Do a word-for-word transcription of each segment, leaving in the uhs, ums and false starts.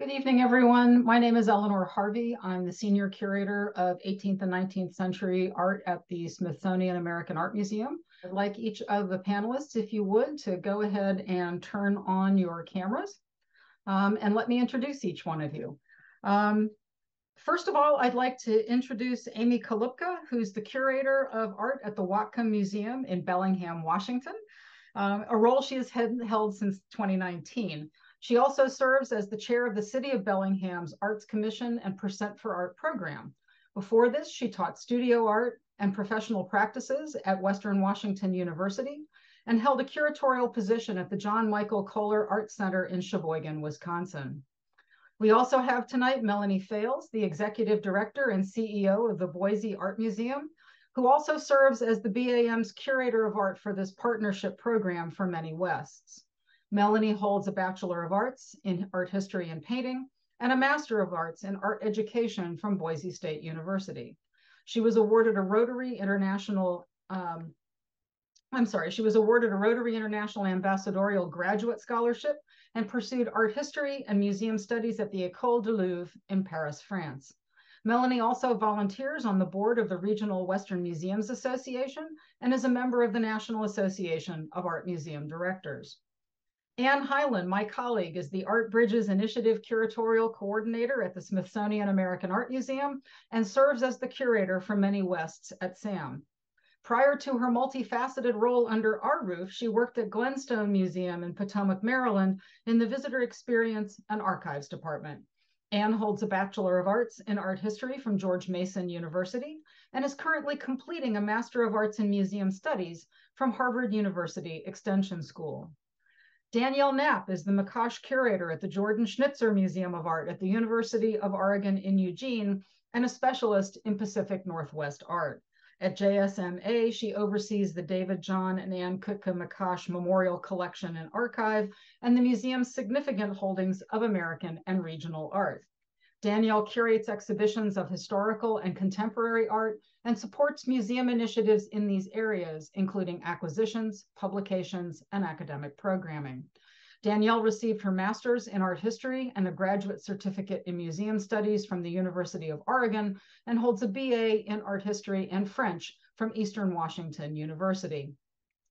Good evening, everyone. My name is Eleanor Harvey. I'm the Senior Curator of eighteenth and nineteenth century Art at the Smithsonian American Art Museum. I'd like each of the panelists, if you would, to go ahead and turn on your cameras. Um, and let me introduce each one of you. Um, first of all, I'd like to introduce Amy Chaloupka, who's the Curator of Art at the Whatcom Museum in Bellingham, Washington, um, a role she has held since twenty nineteen. She also serves as the chair of the City of Bellingham's Arts Commission and Percent for Art program. Before this, she taught studio art and professional practices at Western Washington University and held a curatorial position at the John Michael Kohler Art Center in Sheboygan, Wisconsin. We also have tonight Melanie Fales, the Executive Director and C E O of the Boise Art Museum, who also serves as the B A M's Curator of Art for this partnership program for Many Wests. Melanie holds a Bachelor of Arts in Art History and Painting and a Master of Arts in Art Education from Boise State University. She was awarded a Rotary International, um, I'm sorry, she was awarded a Rotary International Ambassadorial Graduate Scholarship and pursued art history and museum studies at the École du Louvre in Paris, France. Melanie also volunteers on the board of the Regional Western Museums Association and is a member of the National Association of Art Museum Directors. Anne Hyland, my colleague, is the Art Bridges Initiative Curatorial Coordinator at the Smithsonian American Art Museum and serves as the curator for Many Wests at SAM. Prior to her multifaceted role under our roof, she worked at Glenstone Museum in Potomac, Maryland, in the Visitor Experience and Archives Department. Anne holds a Bachelor of Arts in Art History from George Mason University and is currently completing a Master of Arts in Museum Studies from Harvard University Extension School. Danielle Knapp is the McCosh Curator at the Jordan Schnitzer Museum of Art at the University of Oregon in Eugene and a specialist in Pacific Northwest art. At J S M A, she oversees the David John and Ann Kutka McCosh Memorial Collection and Archive and the museum's significant holdings of American and regional art. Danielle curates exhibitions of historical and contemporary art and supports museum initiatives in these areas, including acquisitions, publications, and academic programming. Danielle received her master's in art history and a graduate certificate in museum studies from the University of Oregon and holds a B A in art history and French from Eastern Washington University.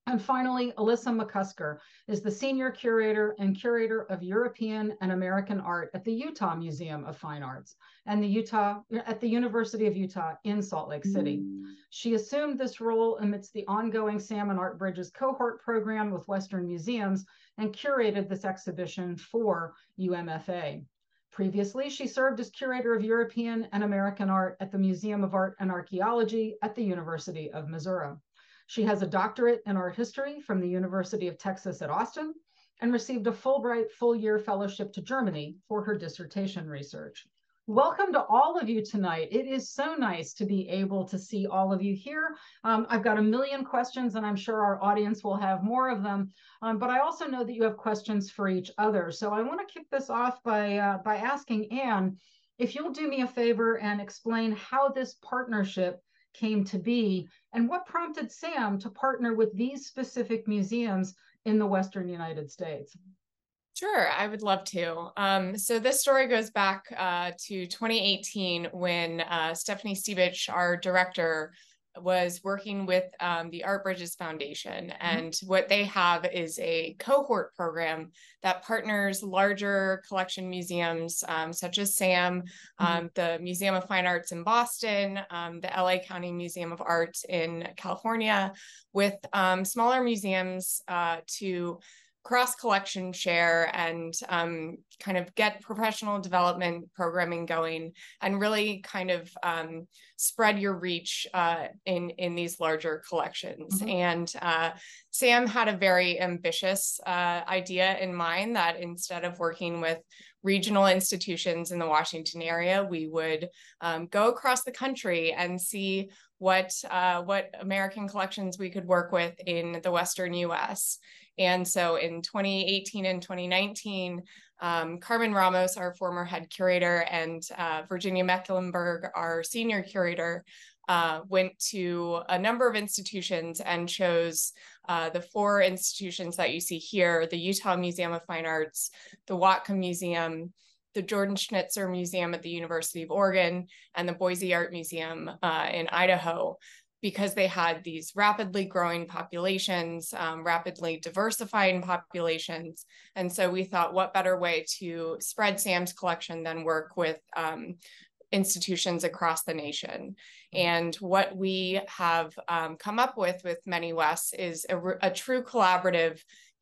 And finally, Alyssa McCusker is the Senior Curator and Curator of European and American Art at the Utah Museum of Fine Arts and the Utah at the University of Utah in Salt Lake City. Mm. She assumed this role amidst the ongoing SAM and Art Bridges cohort program with Western Museums and curated this exhibition for U M F A. Previously, she served as Curator of European and American Art at the Museum of Art and Archaeology at the University of Missouri. She has a doctorate in art history from the University of Texas at Austin and received a Fulbright full-year fellowship to Germany for her dissertation research. Welcome to all of you tonight. It is so nice to be able to see all of you here. Um, I've got a million questions and I'm sure our audience will have more of them, um, but I also know that you have questions for each other. So I wanna kick this off by, uh, by asking Anne, if you'll do me a favor and explain how this partnership came to be, and what prompted SAM to partner with these specific museums in the Western United States? Sure, I would love to. Um, so this story goes back uh, to twenty eighteen when uh, Stephanie Stevich, our director, was working with um, the Art Bridges Foundation. Mm-hmm. And what they have is a cohort program that partners larger collection museums um, such as SAM, mm-hmm. um, the Museum of Fine Arts in Boston, um, the L A County Museum of Art in California, with um, smaller museums uh, to cross-collection share and um, kind of get professional development programming going and really kind of um, spread your reach uh, in, in these larger collections. Mm-hmm. And uh, SAM had a very ambitious uh, idea in mind that instead of working with regional institutions in the Washington area, we would um, go across the country and see what, uh, what American collections we could work with in the Western U S. And so in twenty eighteen and twenty nineteen, um, Carmen Ramos, our former head curator, and uh, Virginia Mecklenburg, our senior curator, uh, went to a number of institutions and chose uh, the four institutions that you see here, the Utah Museum of Fine Arts, the Whatcom Museum, the Jordan Schnitzer Museum at the University of Oregon and the Boise Art Museum uh, in Idaho, because they had these rapidly growing populations, um, rapidly diversifying populations. And so we thought, what better way to spread SAM's collection than work with um, institutions across the nation. And what we have um, come up with with Many Wests is a, a true collaborative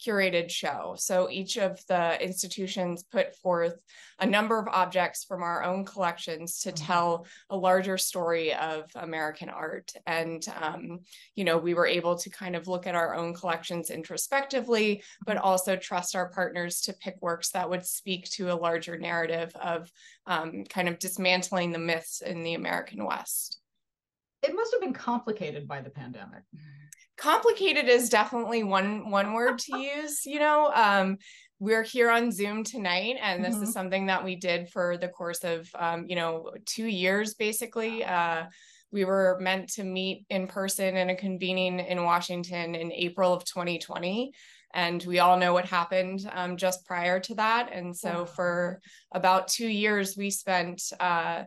curated show. So each of the institutions put forth a number of objects from our own collections to tell a larger story of American art. And, um, you know, we were able to kind of look at our own collections introspectively, but also trust our partners to pick works that would speak to a larger narrative of um, kind of dismantling the myths in the American West. It must have been complicated by the pandemic. Complicated is definitely one one word to use, you know. Um, we're here on Zoom tonight, and this mm-hmm. is something that we did for the course of, um, you know, two years, basically. Uh, we were meant to meet in person in a convening in Washington in April of twenty twenty. And we all know what happened um, just prior to that. And so mm-hmm. for about two years, we spent uh,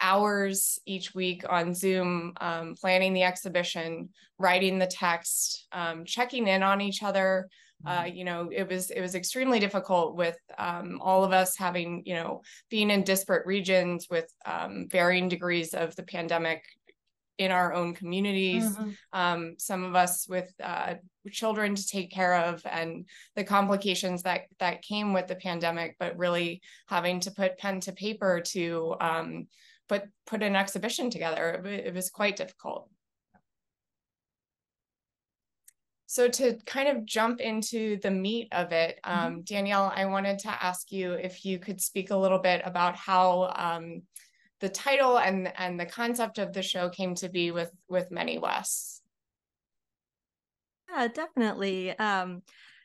hours each week on Zoom, um, planning the exhibition, writing the text, um, checking in on each other. Uh, you know, it was it was extremely difficult with um, all of us having, you know, being in disparate regions with um, varying degrees of the pandemic in our own communities. Mm-hmm. um, some of us with uh, children to take care of, and the complications that that came with the pandemic, but really having to put pen to paper to um, Put, put an exhibition together. It, it was quite difficult. So to kind of jump into the meat of it, um, mm-hmm. Danielle, I wanted to ask you if you could speak a little bit about how um, the title and, and the concept of the show came to be with, with Many Wests. Yeah, definitely. Um,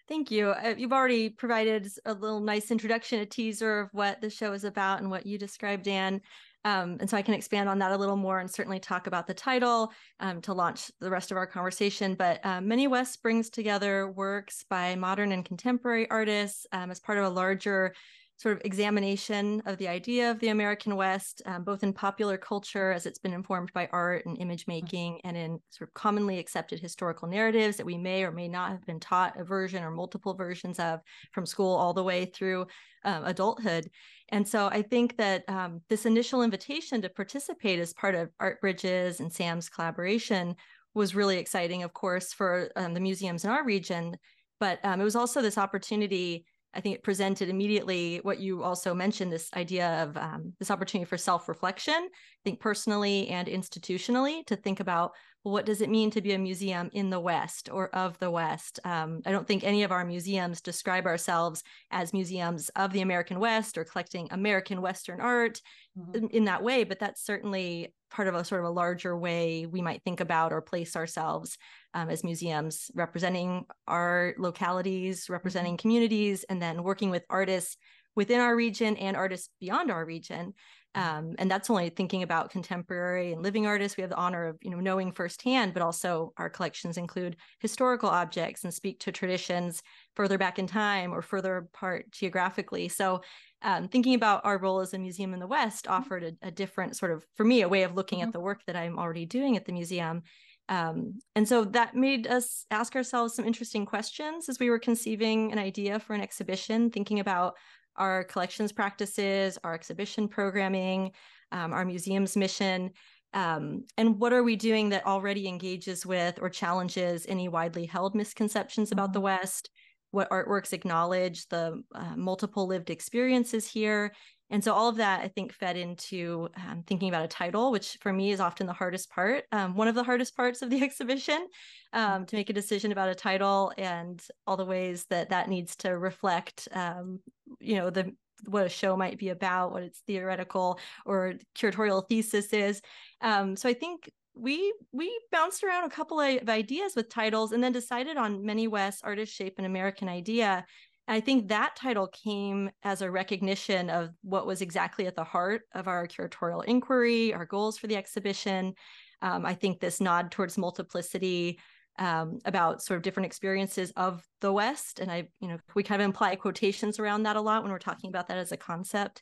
Thank you. You've already provided a little nice introduction, a teaser of what the show is about and what you described, Anne. Um, and so I can expand on that a little more and certainly talk about the title um, to launch the rest of our conversation. But uh, Many Wests brings together works by modern and contemporary artists um, as part of a larger sort of examination of the idea of the American West, um, both in popular culture as it's been informed by art and image making, and in sort of commonly accepted historical narratives that we may or may not have been taught a version or multiple versions of from school all the way through um, adulthood. And so I think that um, this initial invitation to participate as part of Art Bridges and SAM's collaboration was really exciting, of course, for um, the museums in our region, but um, it was also this opportunity. I think it presented immediately what you also mentioned, this idea of um, this opportunity for self-reflection, I think personally and institutionally, to think about, well, what does it mean to be a museum in the West or of the West? Um, I don't think any of our museums describe ourselves as museums of the American West or collecting American Western art mm-hmm. in, in that way, but that's certainly part of a sort of a larger way we might think about or place ourselves um, as museums, representing our localities, representing mm-hmm. communities, and then working with artists within our region and artists beyond our region. Um, and that's only thinking about contemporary and living artists. We have the honor of, you know, knowing firsthand, but also our collections include historical objects and speak to traditions further back in time or further apart geographically. So um, thinking about our role as a museum in the West offered a, a different sort of, for me, a way of looking mm-hmm. at the work that I'm already doing at the museum. Um, and so that made us ask ourselves some interesting questions as we were conceiving an idea for an exhibition, thinking about our collections practices, our exhibition programming, um, our museum's mission, um, and what are we doing that already engages with or challenges any widely held misconceptions about the West? What artworks acknowledge the uh, multiple lived experiences here? And so all of that, I think, fed into um, thinking about a title, which for me is often the hardest part, um, one of the hardest parts of the exhibition, um, to make a decision about a title and all the ways that that needs to reflect, um, you know, the what a show might be about, what its theoretical or curatorial thesis is. Um, so I think we we bounced around a couple of ideas with titles and then decided on Many Wests, Artist Shape, and American Idea. I think that title came as a recognition of what was exactly at the heart of our curatorial inquiry, our goals for the exhibition. Um, I think this nod towards multiplicity um, about sort of different experiences of the West. And I, you know, we kind of imply quotations around that a lot when we're talking about that as a concept.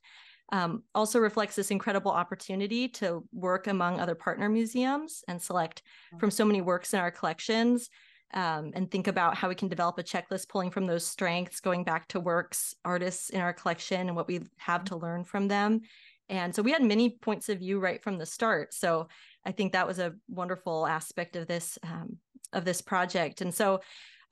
Um, also reflects this incredible opportunity to work among other partner museums and select from so many works in our collections, um, and think about how we can develop a checklist pulling from those strengths, going back to works, artists in our collection and what we have to learn from them. And so we had many points of view right from the start. So I think that was a wonderful aspect of this, um, of this project. And so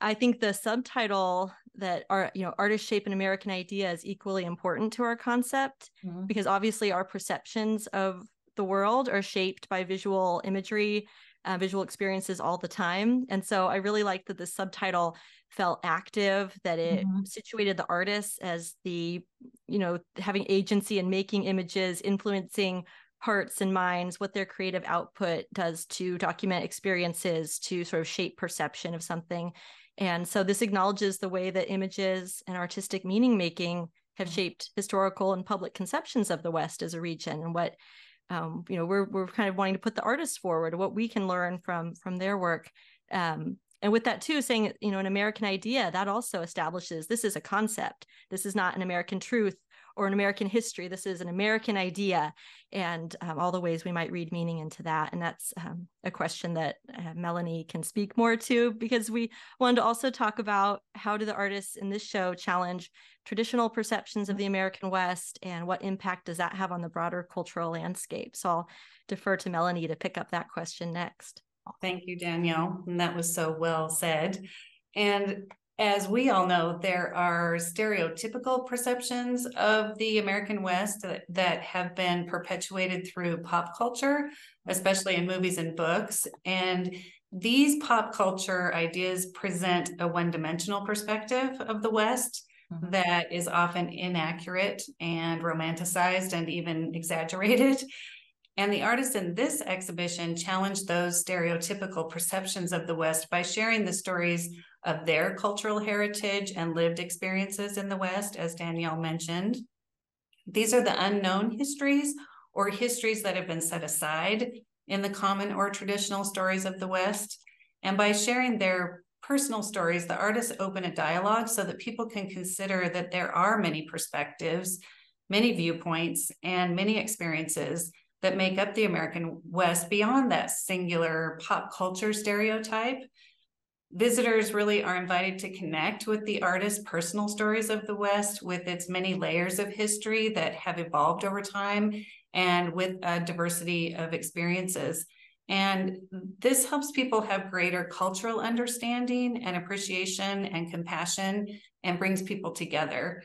I think the subtitle that our, you know, artists shape an American idea is equally important to our concept, mm-hmm. because obviously our perceptions of the world are shaped by visual imagery, uh, visual experiences all the time. And so I really liked that the subtitle felt active, that it mm-hmm. situated the artists as the, you know, having agency and making images, influencing hearts and minds, what their creative output does to document experiences, to sort of shape perception of something. And so this acknowledges the way that images and artistic meaning making have shaped historical and public conceptions of the West as a region, and what, um, you know, we're we're kind of wanting to put the artists forward, what we can learn from from their work. Um, and with that too, saying, you know, an American idea, that also establishes this is a concept. This is not an American truth or an American history. This is an American idea, and um, all the ways we might read meaning into that. And that's um, a question that uh, Melanie can speak more to, because we wanted to also talk about how do the artists in this show challenge traditional perceptions of the American West, and what impact does that have on the broader cultural landscape? So I'll defer to Melanie to pick up that question next. Thank you, Danielle. And that was so well said. And as we all know, there are stereotypical perceptions of the American West that, that have been perpetuated through pop culture, especially in movies and books. And these pop culture ideas present a one-dimensional perspective of the West mm-hmm. that is often inaccurate and romanticized and even exaggerated. And the artists in this exhibition challenged those stereotypical perceptions of the West by sharing the stories of their cultural heritage and lived experiences in the West, as Danielle mentioned. These are the unknown histories, or histories that have been set aside in the common or traditional stories of the West. And by sharing their personal stories, the artists open a dialogue so that people can consider that there are many perspectives, many viewpoints, and many experiences that make up the American West beyond that singular pop culture stereotype. Visitors really are invited to connect with the artist's personal stories of the West, with its many layers of history that have evolved over time, and with a diversity of experiences. And this helps people have greater cultural understanding and appreciation and compassion, and brings people together.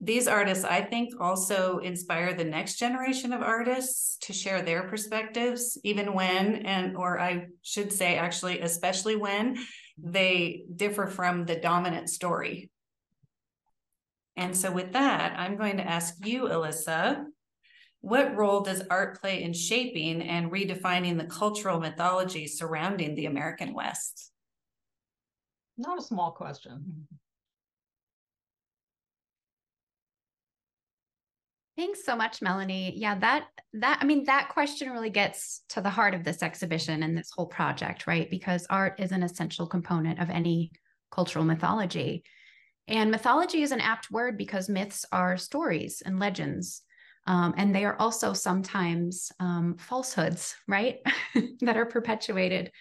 These artists, I think, also inspire the next generation of artists to share their perspectives, even when, and or I should say actually, especially when they differ from the dominant story. And so with that, I'm going to ask you, Alyssa, what role does art play in shaping and redefining the cultural mythology surrounding the American West? Not a small question. Thanks so much, Melanie. Yeah, that, that, I mean, that question really gets to the heart of this exhibition and this whole project, right? Because art is an essential component of any cultural mythology. And mythology is an apt word, because myths are stories and legends. Um, and they are also sometimes um, falsehoods, right? that are perpetuated.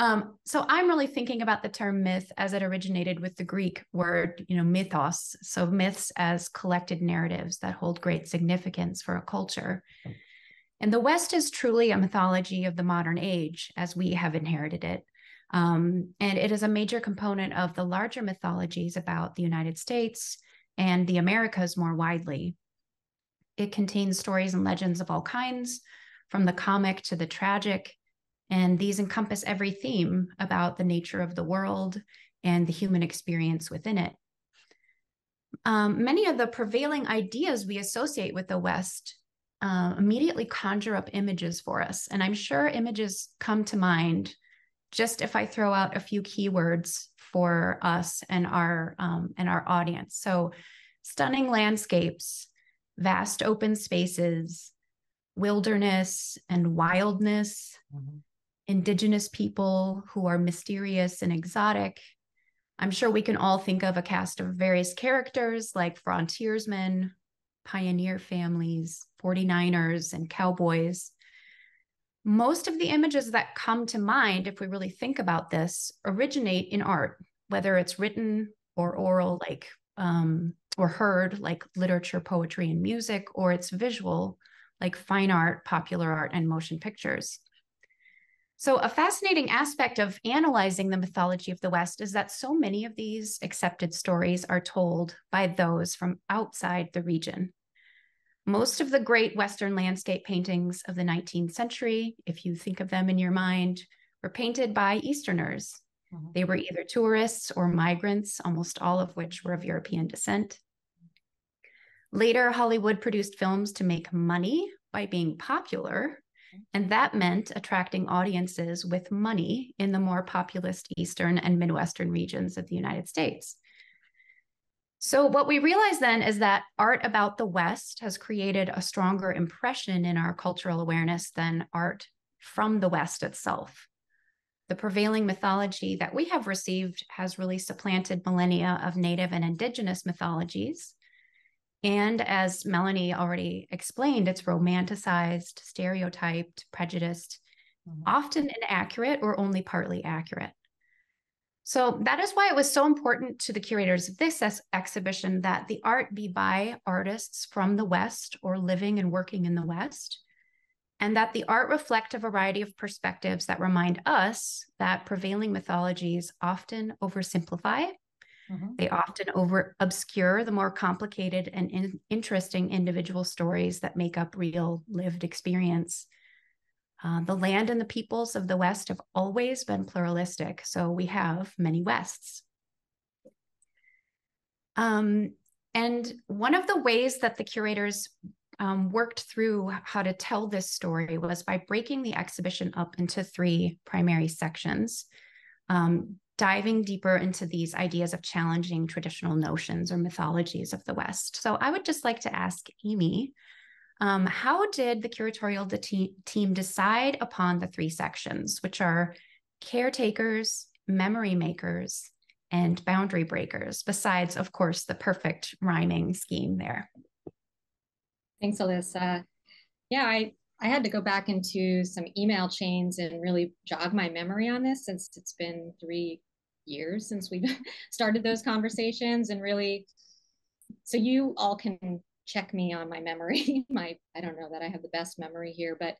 Um, so I'm really thinking about the term myth as it originated with the Greek word, you know, mythos. So myths as collected narratives that hold great significance for a culture. And the West is truly a mythology of the modern age as we have inherited it. Um, and it is a major component of the larger mythologies about the United States and the Americas more widely. It contains stories and legends of all kinds, from the comic to the tragic. And these encompass every theme about the nature of the world and the human experience within it. Um, many of the prevailing ideas we associate with the West uh, immediately conjure up images for us. And I'm sure images come to mind just if I throw out a few keywords for us and our, um, and our audience. So stunning landscapes, vast open spaces, wilderness and wildness, mm-hmm. indigenous people who are mysterious and exotic. I'm sure we can all think of a cast of various characters like frontiersmen, pioneer families, forty-niners, and cowboys. Most of the images that come to mind, if we really think about this, originate in art, whether it's written or oral, like um, or heard, like literature, poetry, and music, or it's visual, like fine art, popular art, and motion pictures. So a fascinating aspect of analyzing the mythology of the West is that so many of these accepted stories are told by those from outside the region. Most of the great Western landscape paintings of the nineteenth century, if you think of them in your mind, were painted by Easterners. Mm-hmm. They were either tourists or migrants, almost all of which were of European descent. Later, Hollywood produced films to make money by being popular, and that meant attracting audiences with money in the more populous Eastern and Midwestern regions of the United States. So what we realize then is that art about the West has created a stronger impression in our cultural awareness than art from the West itself. The prevailing mythology that we have received has really supplanted millennia of Native and Indigenous mythologies. And as Melanie already explained, it's romanticized, stereotyped, prejudiced, mm-hmm. often inaccurate or only partly accurate. So that is why it was so important to the curators of this ex- exhibition that the art be by artists from the West or living and working in the West, and that the art reflect a variety of perspectives that remind us that prevailing mythologies often oversimplify. Mm-hmm. They often over obscure the more complicated and in- interesting individual stories that make up real lived experience. Uh, the land and the peoples of the West have always been pluralistic, so we have many Wests. Um, and one of the ways that the curators um, worked through how to tell this story was by breaking the exhibition up into three primary sections. Um, diving deeper into these ideas of challenging traditional notions or mythologies of the West. So I would just like to ask Amy, um, how did the curatorial de- team decide upon the three sections, which are caretakers, memory makers, and boundary breakers, besides, of course, the perfect rhyming scheme there? Thanks, Alyssa. Yeah, I I had to go back into some email chains and really jog my memory on this, since it's been three years since we've started those conversations, and really, so you all can check me on my memory. My, I don't know that I have the best memory here, but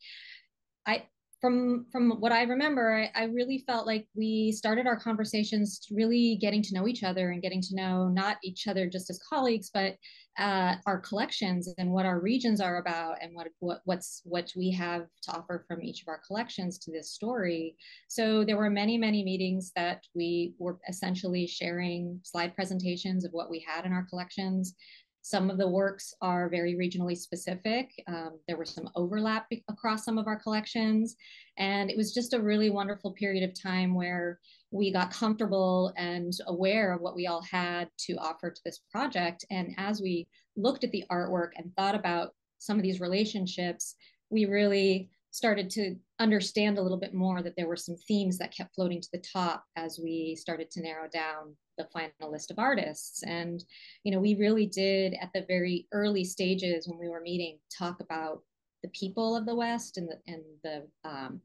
I, from, from what I remember, I, I really felt like we started our conversations really getting to know each other and getting to know not each other just as colleagues, but uh, our collections and what our regions are about and what, what, what's, what we have to offer from each of our collections to this story. So there were many, many meetings that we were essentially sharing slide presentations of what we had in our collections. Some of the works are very regionally specific. Um, there were some overlap across some of our collections. And it was just a really wonderful period of time where we got comfortable and aware of what we all had to offer to this project. And as we looked at the artwork and thought about some of these relationships, we really started to understand a little bit more that there were some themes that kept floating to the top as we started to narrow down the final list of artists. And, you know, we really did at the very early stages when we were meeting, talk about the people of the West and the, and the, um,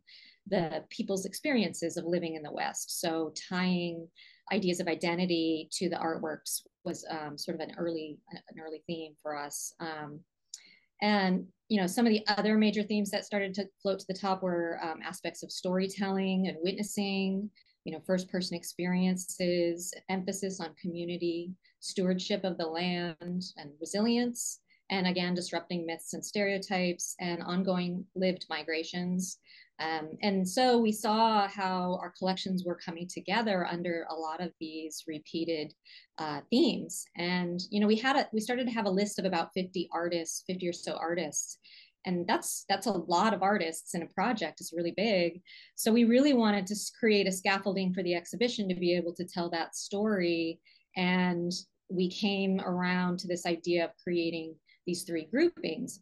the people's experiences of living in the West. So tying ideas of identity to the artworks was um, sort of an early, an early theme for us. Um, and, you know, some of the other major themes that started to float to the top were um, aspects of storytelling and witnessing, you know, first-person experiences, emphasis on community, stewardship of the land, and resilience, and again, disrupting myths and stereotypes, and ongoing lived migrations. Um, and so we saw how our collections were coming together under a lot of these repeated uh, themes. And, you know, we had a, we started to have a list of about fifty artists, fifty or so artists. And that's that's a lot of artists in a project. It's really big. So we really wanted to create a scaffolding for the exhibition to be able to tell that story. And we came around to this idea of creating these three groupings.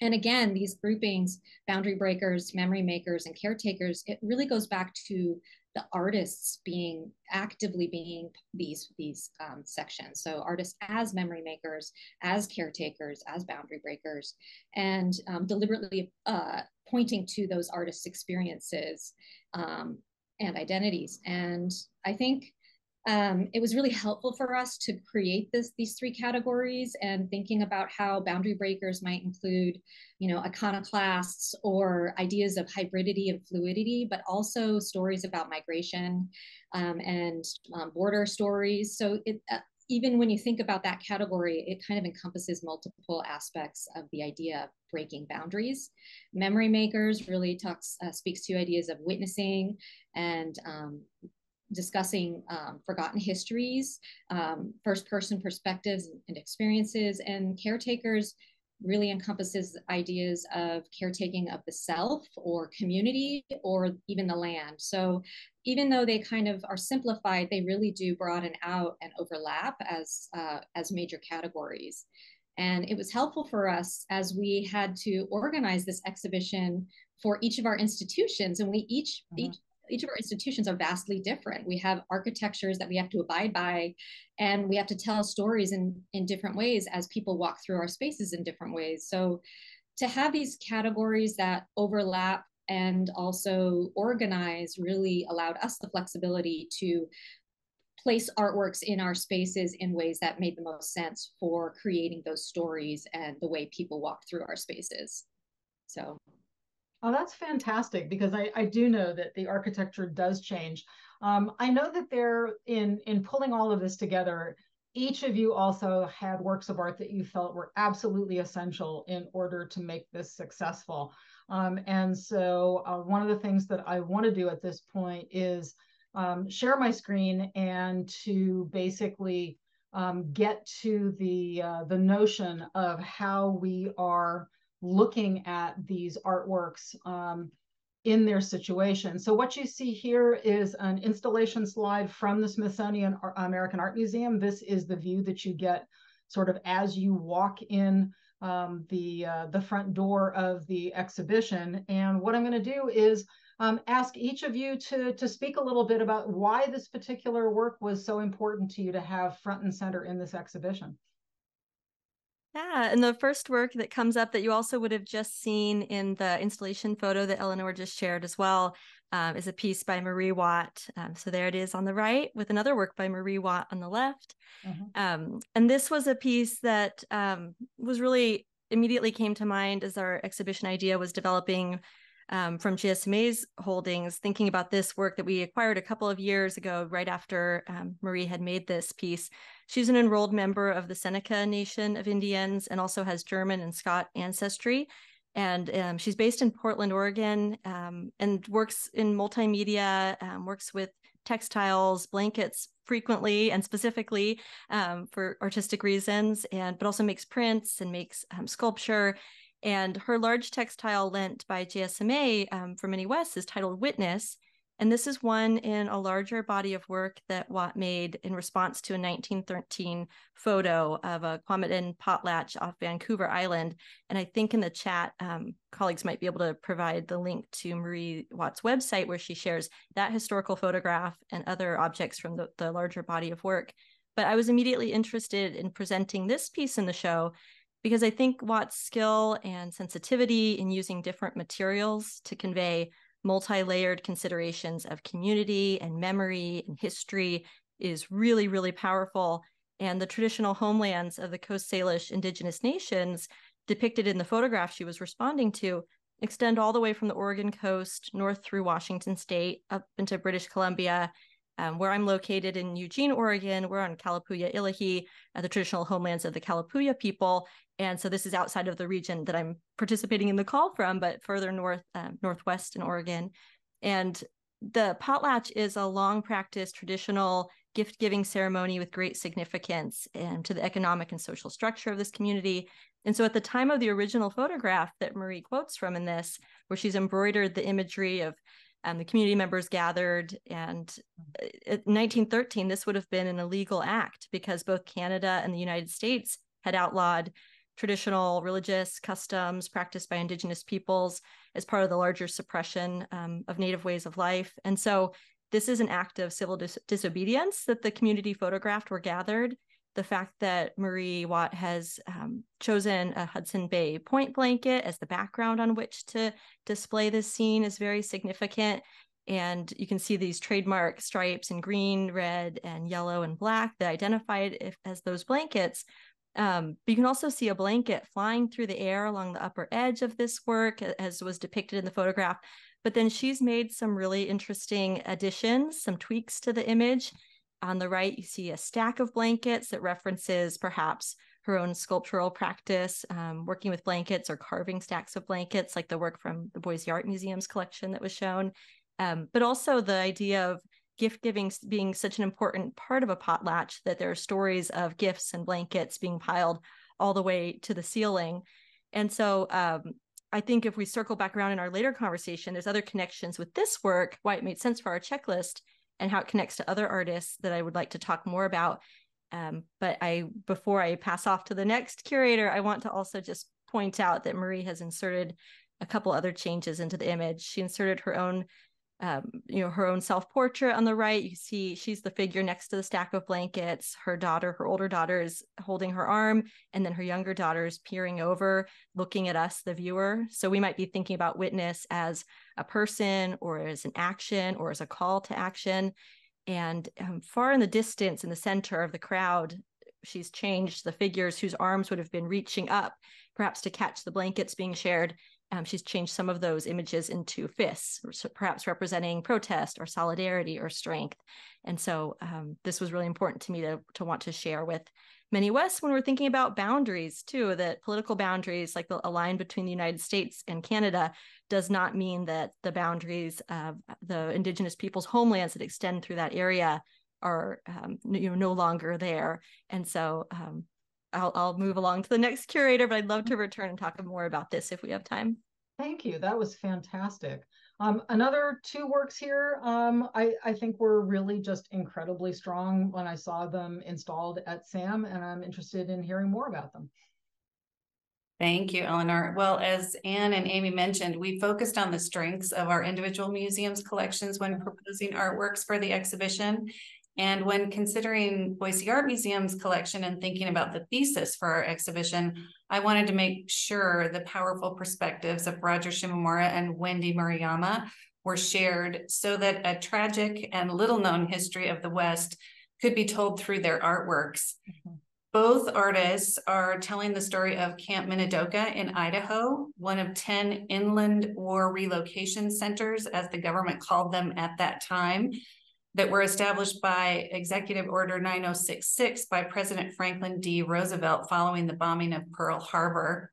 And again, these groupings, boundary breakers, memory makers, and caretakers, it really goes back to the artists being actively being these, these um, sections. So artists as memory makers, as caretakers, as boundary breakers, and um, deliberately uh, pointing to those artists' experiences um, and identities. And I think Um, it was really helpful for us to create this, these three categories, and thinking about how boundary breakers might include, you know, iconoclasts or ideas of hybridity and fluidity, but also stories about migration um, and um, border stories. So it, uh, even when you think about that category, it kind of encompasses multiple aspects of the idea of breaking boundaries. Memory makers really talks, uh, speaks to ideas of witnessing and um, discussing um, forgotten histories, um, first-person perspectives and experiences, and caretakers really encompasses ideas of caretaking of the self or community or even the land. So even though they kind of are simplified, they really do broaden out and overlap as, uh, as major categories. And it was helpful for us as we had to organize this exhibition for each of our institutions, and we each, mm-hmm. each Each of our institutions are vastly different. We have architectures that we have to abide by, and we have to tell stories in, in different ways as people walk through our spaces in different ways. So to have these categories that overlap and also organize really allowed us the flexibility to place artworks in our spaces in ways that made the most sense for creating those stories and the way people walk through our spaces. So. Oh, that's fantastic, because I, I do know that the architecture does change. Um, I know that there, in, in pulling all of this together, each of you also had works of art that you felt were absolutely essential in order to make this successful. Um, and so uh, one of the things that I want to do at this point is um, share my screen and to basically um, get to the, uh, the notion of how we are looking at these artworks um, in their situation. So what you see here is an installation slide from the Smithsonian American Art Museum. This is the view that you get sort of as you walk in um, the, uh, the front door of the exhibition. And what I'm going to do is um, ask each of you to, to speak a little bit about why this particular work was so important to you to have front and center in this exhibition. Yeah, and the first work that comes up that you also would have just seen in the installation photo that Eleanor just shared as well um, is a piece by Marie Watt. Um, so there it is on the right with another work by Marie Watt on the left. Mm-hmm. um, and this was a piece that um, was really immediately came to mind as our exhibition idea was developing um, from G S M A's holdings, thinking about this work that we acquired a couple of years ago, right after um, Marie had made this piece. She's an enrolled member of the Seneca Nation of Indians and also has German and Scot ancestry. And um, she's based in Portland, Oregon, um, and works in multimedia, um, works with textiles, blankets frequently and specifically um, for artistic reasons, and but also makes prints and makes um, sculpture. And her large textile lent by G S M A um, for Many Wests is titled Witness. And this is one in a larger body of work that Watt made in response to a nineteen thirteen photo of a Kwamitan potlatch off Vancouver Island. And I think in the chat, um, colleagues might be able to provide the link to Marie Watt's website, where she shares that historical photograph and other objects from the, the larger body of work. But I was immediately interested in presenting this piece in the show because I think Watt's skill and sensitivity in using different materials to convey multi-layered considerations of community and memory and history is really, really powerful. And the traditional homelands of the Coast Salish indigenous nations depicted in the photograph she was responding to extend all the way from the Oregon coast, north through Washington state, up into British Columbia, um, where I'm located in Eugene, Oregon. We're on Kalapuya Ilahi, uh, the traditional homelands of the Kalapuya people. And so this is outside of the region that I'm participating in the call from, but further north, um, northwest in Oregon. And the potlatch is a long practiced traditional gift-giving ceremony with great significance and to the economic and social structure of this community. And so at the time of the original photograph that Marie quotes from in this, where she's embroidered the imagery of um, the community members gathered, and in nineteen thirteen, this would have been an illegal act because both Canada and the United States had outlawed traditional religious customs practiced by Indigenous peoples as part of the larger suppression um, of Native ways of life. And so this is an act of civil dis disobedience that the community photographed were gathered. The fact that Marie Watt has um, chosen a Hudson Bay point blanket as the background on which to display this scene is very significant. And you can see these trademark stripes in green, red, and yellow, and black that identify it as those blankets. Um, but you can also see a blanket flying through the air along the upper edge of this work, as was depicted in the photograph. But then she's made some really interesting additions, some tweaks to the image. On the right, you see a stack of blankets that references perhaps her own sculptural practice, um, working with blankets or carving stacks of blankets, like the work from the Boise Art Museum's collection that was shown. Um, but also the idea of gift giving being such an important part of a potlatch that there are stories of gifts and blankets being piled all the way to the ceiling. And so um, I think if we circle back around in our later conversation, there's other connections with this work, why it made sense for our checklist and how it connects to other artists that I would like to talk more about. Um, but I, before I pass off to the next curator, I want to also just point out that Marie has inserted a couple other changes into the image. She inserted her own Um, you know, her own self-portrait on the right. You see she's the figure next to the stack of blankets. Her daughter, her older daughter, is holding her arm, and then her younger daughter is peering over, looking at us, the viewer. So we might be thinking about witness as a person or as an action or as a call to action. And um, far in the distance, in the center of the crowd, she's changed the figures whose arms would have been reaching up, perhaps to catch the blankets being shared. Um, she's changed some of those images into fists, perhaps representing protest or solidarity or strength. And so um, this was really important to me to, to want to share with Many Wests when we're thinking about boundaries too, that political boundaries, like the a line between the United States and Canada, does not mean that the boundaries of the Indigenous people's homelands that extend through that area are um, you know, no longer there. And so um, I'll, I'll move along to the next curator, but I'd love to return and talk more about this if we have time. Thank you. That was fantastic. Um, another two works here, um, I, I think were really just incredibly strong when I saw them installed at SAM, and I'm interested in hearing more about them. Thank you, Eleanor. Well, as Anne and Amy mentioned, we focused on the strengths of our individual museums' collections when proposing artworks for the exhibition. And when considering Boise Art Museum's collection and thinking about the thesis for our exhibition, I wanted to make sure the powerful perspectives of Roger Shimomura and Wendy Maruyama were shared so that a tragic and little-known history of the West could be told through their artworks. Mm-hmm. Both artists are telling the story of Camp Minidoka in Idaho, one of ten inland war relocation centers, as the government called them at that time, that were established by Executive Order nine oh six six by President Franklin D. Roosevelt following the bombing of Pearl Harbor.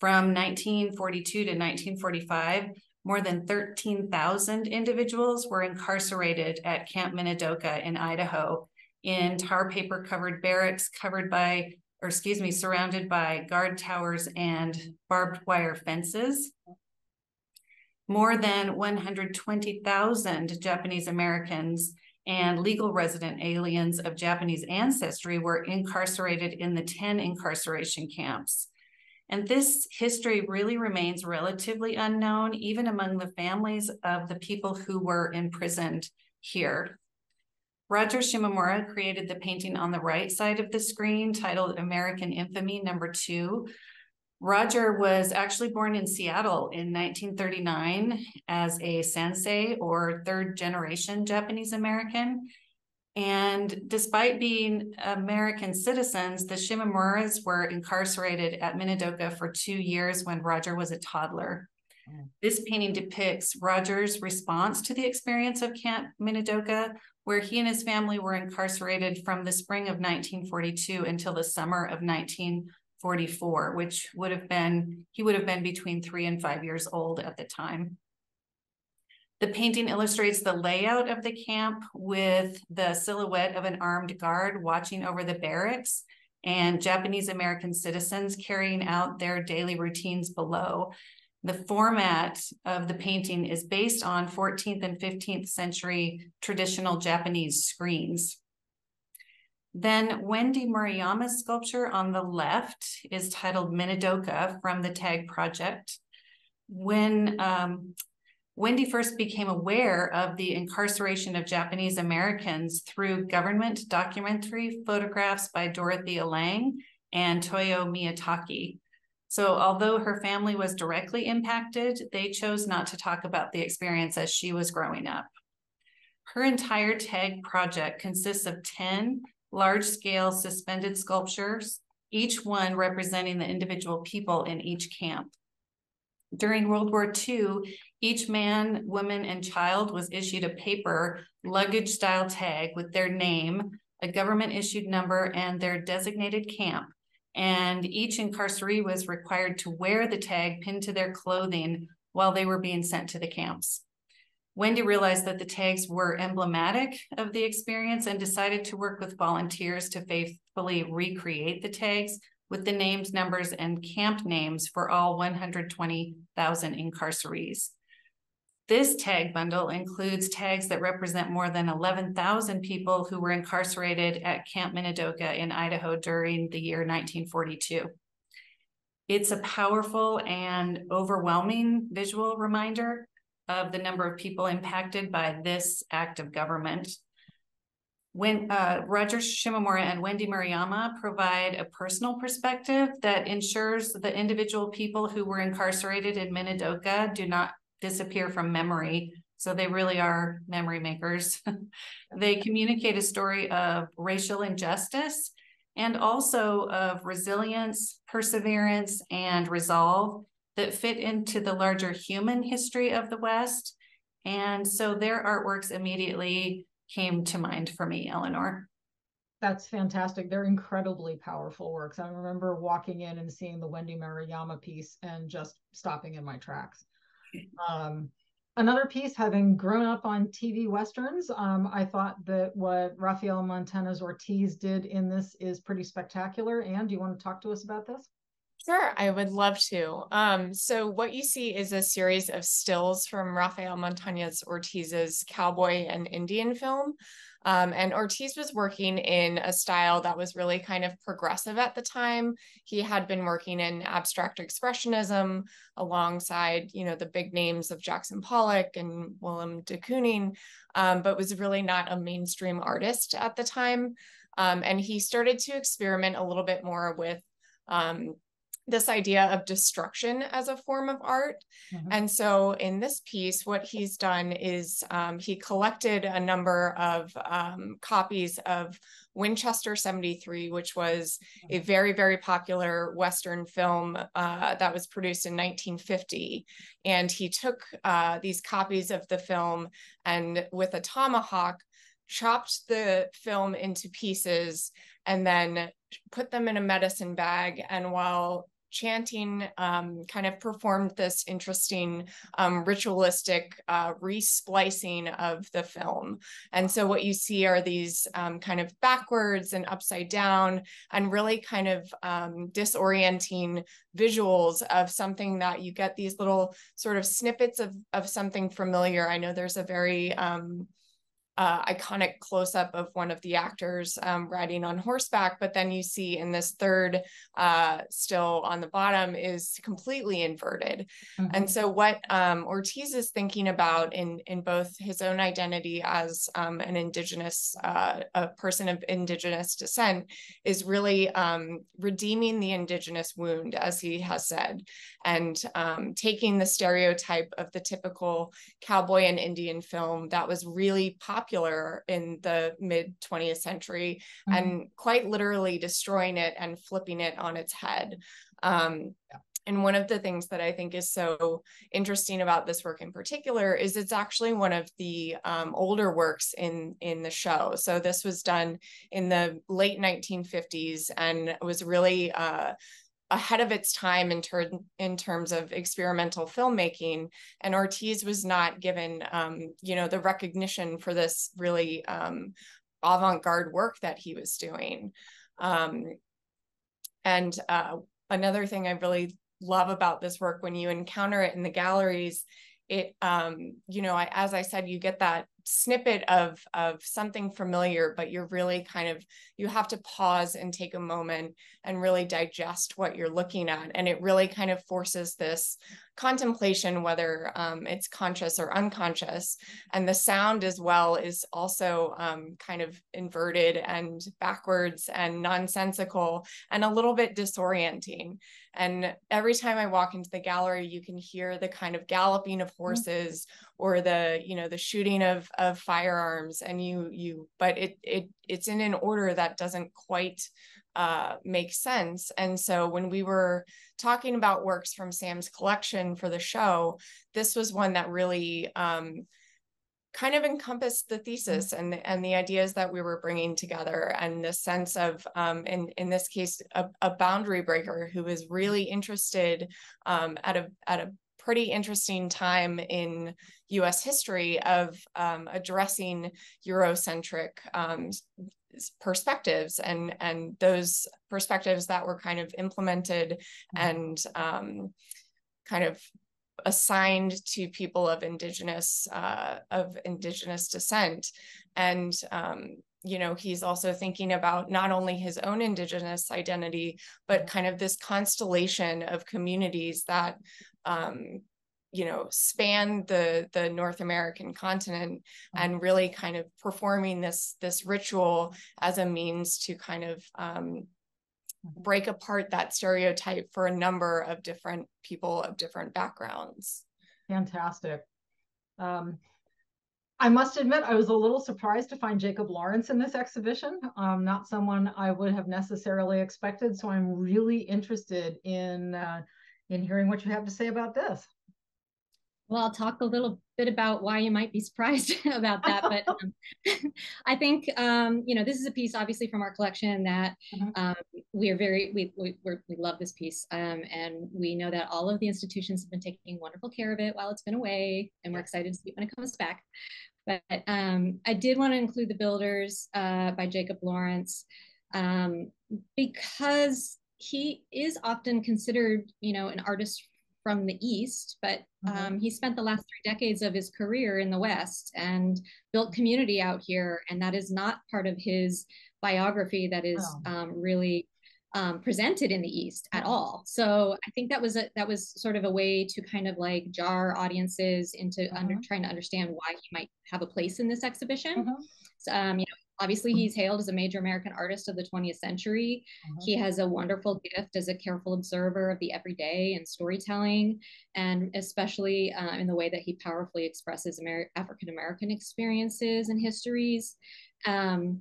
From nineteen forty-two to nineteen forty-five, more than thirteen thousand individuals were incarcerated at Camp Minidoka in Idaho in tar paper covered barracks covered by, or excuse me, surrounded by guard towers and barbed wire fences. More than one hundred twenty thousand Japanese Americans and legal resident aliens of Japanese ancestry were incarcerated in the ten incarceration camps. And this history really remains relatively unknown, even among the families of the people who were imprisoned here. Roger Shimomura created the painting on the right side of the screen titled American Infamy Number Two. Roger was actually born in Seattle in nineteen thirty-nine as a sensei, or third generation Japanese American. And despite being American citizens, the Shimomuras were incarcerated at Minidoka for two years when Roger was a toddler. This painting depicts Roger's response to the experience of Camp Minidoka, where he and his family were incarcerated from the spring of nineteen forty-two until the summer of nineteen forty-four, which would have been, he would have been between three and five years old at the time. The painting illustrates the layout of the camp with the silhouette of an armed guard watching over the barracks and Japanese American citizens carrying out their daily routines below. The format of the painting is based on fourteenth and fifteenth century traditional Japanese screens. Then Wendy Maruyama's sculpture on the left is titled Minidoka from the TAG project. When um, Wendy first became aware of the incarceration of Japanese Americans through government documentary photographs by Dorothea Lange and Toyo Miyataki. So although her family was directly impacted, they chose not to talk about the experience as she was growing up. Her entire TAG project consists of ten large-scale suspended sculptures, each one representing the individual people in each camp. During World War Two, each man, woman, and child was issued a paper luggage-style tag with their name, a government-issued number, and their designated camp. And each incarceree was required to wear the tag pinned to their clothing while they were being sent to the camps. Wendy realized that the tags were emblematic of the experience and decided to work with volunteers to faithfully recreate the tags with the names, numbers, and camp names for all one hundred twenty thousand incarcerees. This tag bundle includes tags that represent more than eleven thousand people who were incarcerated at Camp Minidoka in Idaho during the year nineteen forty-two. It's a powerful and overwhelming visual reminder of the number of people impacted by this act of government. When uh, Roger Shimomura and Wendy Maruyama provide a personal perspective that ensures the individual people who were incarcerated in Minidoka do not disappear from memory. So they really are memory makers. They communicate a story of racial injustice and also of resilience, perseverance, and resolve that fit into the larger human history of the West. And so their artworks immediately came to mind for me, Eleanor. That's fantastic. They're incredibly powerful works. I remember walking in and seeing the Wendy Maruyama piece and just stopping in my tracks. Um, another piece, having grown up on T V Westerns, um, I thought that what Rafael Montanez Ortiz did in this is pretty spectacular. Anne, do you want to talk to us about this? Sure, I would love to. Um, so what you see is a series of stills from Rafael Montanez Ortiz's Cowboy and Indian film. Um, and Ortiz was working in a style that was really kind of progressive at the time. He had been working in abstract expressionism alongside, you know, the big names of Jackson Pollock and Willem de Kooning, um, but was really not a mainstream artist at the time. Um, and he started to experiment a little bit more with um, this idea of destruction as a form of art. Mm-hmm. And so in this piece, what he's done is um, he collected a number of um, copies of Winchester seventy-three, which was a very, very popular Western film uh, that was produced in nineteen fifty. And he took uh, these copies of the film and with a tomahawk, chopped the film into pieces and then put them in a medicine bag. And while chanting, um, kind of performed this interesting um, ritualistic uh, re-splicing of the film. And so what you see are these um, kind of backwards and upside down and really kind of um, disorienting visuals of something that you get these little sort of snippets of, of something familiar. I know there's a very um, Uh, iconic close-up of one of the actors um, riding on horseback, but then you see in this third uh, still on the bottom is completely inverted. Mm-hmm. And so what um, Ortiz is thinking about in, in both his own identity as um, an indigenous, uh, a person of indigenous descent is really um, redeeming the indigenous wound, as he has said, and um, taking the stereotype of the typical cowboy and Indian film that was really popular popular in the mid twentieth century, mm-hmm. and quite literally destroying it and flipping it on its head. Um, yeah. And one of the things that I think is so interesting about this work in particular is it's actually one of the um, older works in, in the show. So this was done in the late nineteen fifties and was really uh, ahead of its time in, ter in terms of experimental filmmaking, and Ortiz was not given, um, you know, the recognition for this really um, avant-garde work that he was doing. Um, and uh, another thing I really love about this work, when you encounter it in the galleries, it, um, you know, I, as I said, you get that snippet of, of something familiar, but you're really kind of, you have to pause and take a moment and really digest what you're looking at. And it really kind of forces this contemplation, whether um, it's conscious or unconscious. And the sound as well is also um, kind of inverted and backwards and nonsensical and a little bit disorienting. And every time I walk into the gallery, you can hear the kind of galloping of horses or the, you know, the shooting of, of firearms, and you, you, but it, it, it's in an order that doesn't quite uh, make sense. And so when we were talking about works from Sam's collection for the show, this was one that really um, kind of encompassed the thesis and the, and the ideas that we were bringing together, and the sense of, um, in, in this case, a, a boundary breaker who is really interested um, at a, at a pretty interesting time in U S history of um, addressing Eurocentric um, perspectives and, and those perspectives that were kind of implemented and um, kind of assigned to people of indigenous uh, of indigenous descent. And um, you know, he's also thinking about not only his own indigenous identity, but kind of this constellation of communities that um, you know, span the the North American continent, and really kind of performing this this ritual as a means to kind of um, break apart that stereotype for a number of different people of different backgrounds. Fantastic. Um, I must admit, I was a little surprised to find Jacob Lawrence in this exhibition. Um, not someone I would have necessarily expected. So I'm really interested in, uh, in hearing what you have to say about this. Well, I'll talk a little bit about why you might be surprised about that, but um, I think, um, you know, this is a piece obviously from our collection that um, we are very, we, we, we're, we love this piece. Um, and we know that all of the institutions have been taking wonderful care of it while it's been away, and we're excited to see it when it comes back. But um, I did want to include The Builders uh, by Jacob Lawrence um, because he is often considered, you know, an artist from the East, but um, he spent the last three decades of his career in the West and built community out here. And that is not part of his biography that is oh. um, really um, presented in the East at all. So I think that was a, that was sort of a way to kind of like jar audiences into uh-huh. under, trying to understand why he might have a place in this exhibition. Uh-huh. So, um, you know, obviously, he's hailed as a major American artist of the twentieth century. Mm-hmm. He has a wonderful gift as a careful observer of the everyday and storytelling, and especially uh, in the way that he powerfully expresses Amer- African-American experiences and histories. Um,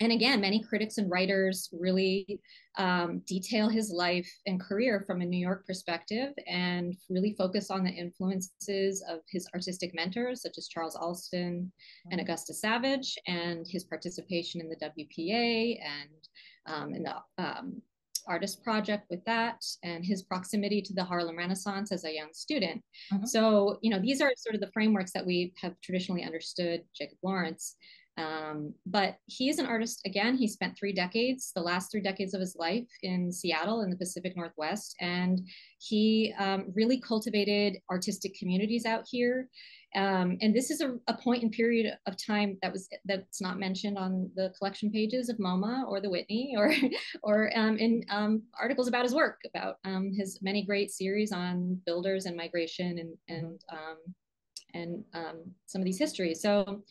and again, many critics and writers really um, detail his life and career from a New York perspective and really focus on the influences of his artistic mentors, such as Charles Alston and Augusta Savage, and his participation in the W P A and um, in the um, artist project with that, and his proximity to the Harlem Renaissance as a young student. Mm-hmm. So, you know, these are sort of the frameworks that we have traditionally understood Jacob Lawrence. Um, but he is an artist, again, he spent three decades, the last three decades of his life in Seattle in the Pacific Northwest. And he um, really cultivated artistic communities out here. Um, and this is a, a point in period of time that was that's not mentioned on the collection pages of MoMA or the Whitney or or um, in um, articles about his work, about um, his many great series on builders and migration and, and, um, and um, some of these histories. So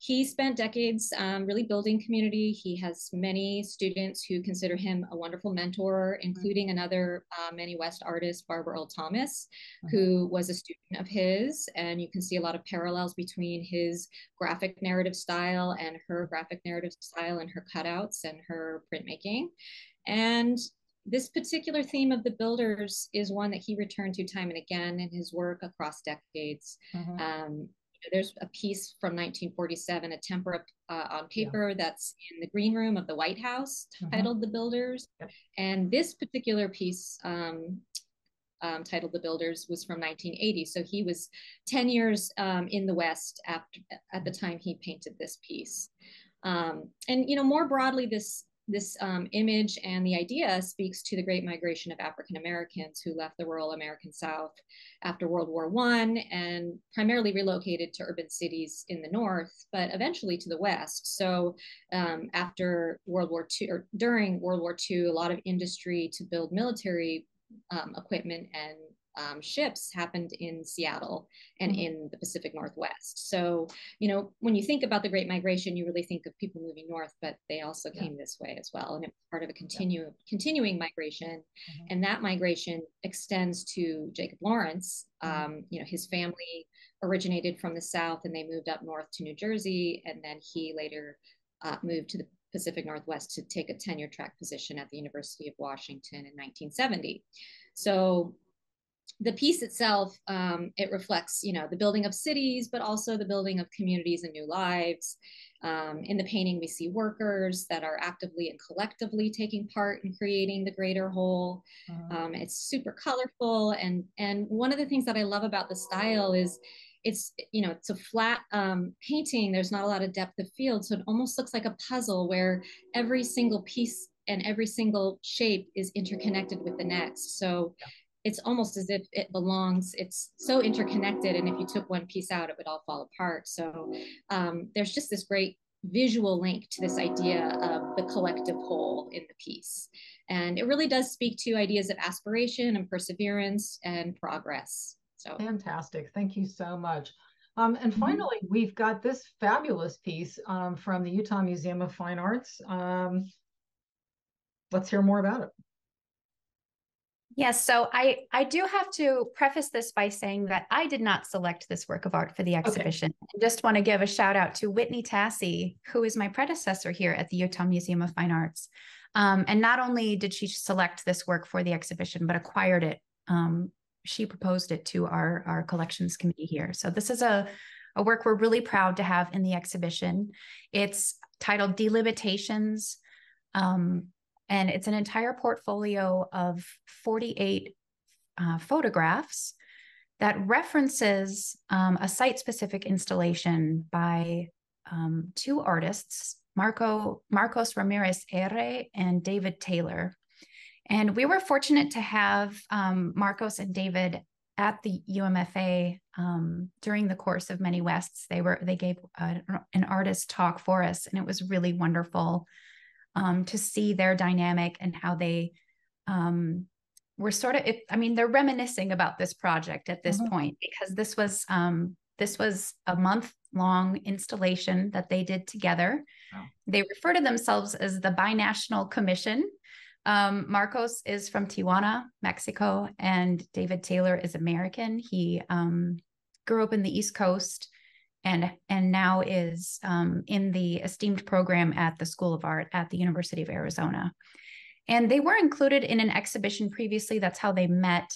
he spent decades um, really building community. He has many students who consider him a wonderful mentor, including mm-hmm. another uh, Many West artist, Barbara Earl Thomas, mm-hmm. who was a student of his. And you can see a lot of parallels between his graphic narrative style and her graphic narrative style and her cutouts and her printmaking. And this particular theme of The Builders is one that he returned to time and again in his work across decades. Mm-hmm. Um, There's a piece from nineteen forty-seven, a tempera uh, on paper yeah. that's in the green room of the White House titled mm-hmm. The Builders. Yep. And this particular piece um, um, titled The Builders was from nineteen eighty. So he was ten years um, in the West after, at the time he painted this piece. Um, and, you know, more broadly, this this um, image and the idea speaks to the great migration of African Americans who left the rural American South after World War One and primarily relocated to urban cities in the North, but eventually to the West. So um, after World War Two, or during World War Two, a lot of industry to build military um, equipment and Um, ships happened in Seattle and mm-hmm. in the Pacific Northwest. So, you know, when you think about the Great Migration, you really think of people moving north, but they also yeah. came this way as well. And it was part of a continue, yeah. continuing migration. Mm-hmm. And that migration extends to Jacob Lawrence. Mm-hmm. Um, you know, his family originated from the South and they moved up north to New Jersey. And then he later uh, moved to the Pacific Northwest to take a tenure track position at the University of Washington in nineteen seventy. So, the piece itself, um, it reflects, you know, the building of cities, but also the building of communities and new lives. Um, in the painting, we see workers that are actively and collectively taking part in creating the greater whole. Mm-hmm. Um, it's super colorful. And, and one of the things that I love about the style is it's, you know, it's a flat um, painting. There's not a lot of depth of field. So it almost looks like a puzzle where every single piece and every single shape is interconnected with the next. So yeah. it's almost as if it belongs, it's so interconnected, and if you took one piece out, it would all fall apart. So um, there's just this great visual link to this idea of the collective whole in the piece. And it really does speak to ideas of aspiration and perseverance and progress. So fantastic, thank you so much. Um, and finally, we've got this fabulous piece um, from the Utah Museum of Fine Arts. Um, let's hear more about it. Yes, so I, I do have to preface this by saying that I did not select this work of art for the exhibition. Okay. I just want to give a shout out to Whitney Tassie, who is my predecessor here at the Utah Museum of Fine Arts. Um, and not only did she select this work for the exhibition, but acquired it. Um, she proposed it to our, our collections committee here. So this is a, a work we're really proud to have in the exhibition. It's titled Delimitations. Um, And it's an entire portfolio of forty-eight uh, photographs that references um, a site-specific installation by um, two artists, Marco, Marcos Ramirez Erre and David Taylor. And we were fortunate to have um, Marcos and David at the U M F A um, during the course of Many Wests. They, were, they gave uh, an artist talk for us, and it was really wonderful Um, to see their dynamic and how they um, were sort of, it, I mean, they're reminiscing about this project at this mm-hmm. point, because this was um, this was a month long installation that they did together. Wow. They refer to themselves as the Binational Commission. Um, Marcos is from Tijuana, Mexico, and David Taylor is American. He um, grew up in the East Coast. And, and now is um, in the esteemed program at the School of Art at the University of Arizona. And they were included in an exhibition previously. That's how they met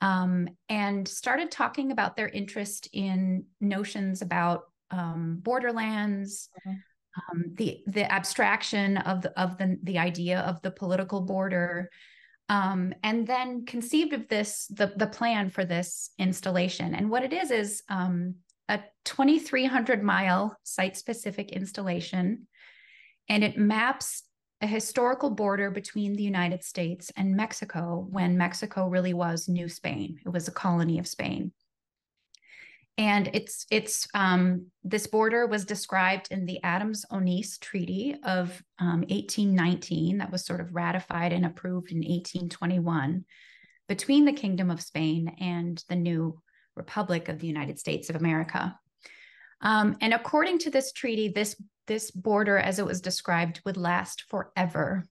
um, and started talking about their interest in notions about um, borderlands, mm-hmm. um, the, the abstraction of, the, of the, the idea of the political border, um, and then conceived of this, the, the plan for this installation. And what it is is... Um, a twenty-three hundred mile site-specific installation, and it maps a historical border between the United States and Mexico when Mexico really was New Spain. It was a colony of Spain. And it's it's um, this border was described in the Adams-Onis Treaty of um, eighteen nineteen that was sort of ratified and approved in eighteen twenty-one between the Kingdom of Spain and the new Republic of the United States of America. Um, and according to this treaty, this, this border, as it was described, would last forever.